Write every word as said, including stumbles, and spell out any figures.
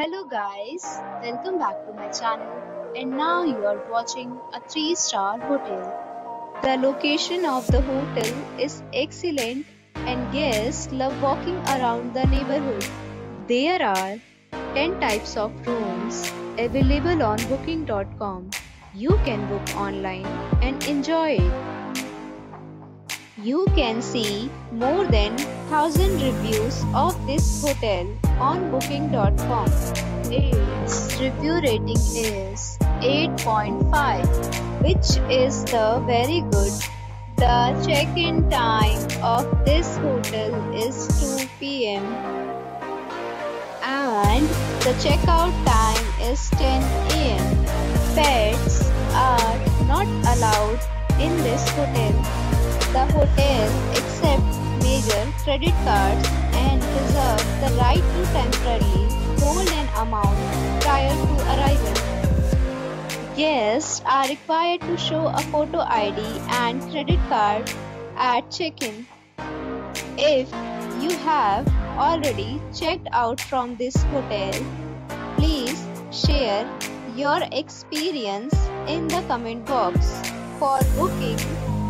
Hello guys, welcome back to my channel, and now you are watching a three star hotel. The location of the hotel is excellent and guests love walking around the neighborhood. There are ten types of rooms available on booking dot com. You can book online and enjoy it. You can see more than one thousand reviews of this hotel on booking dot com. Its review rating is eight point five, which is the very good. The check-in time of this hotel is two P M and the checkout time is ten A M Pets are not allowed in this hotel. The hotel accepts major credit cards and reserves the right to temporarily hold an amount prior to arrival. Guests are required to show a photo I D and credit card at check-in. If you have already checked out from this hotel, please share your experience in the comment box. For booking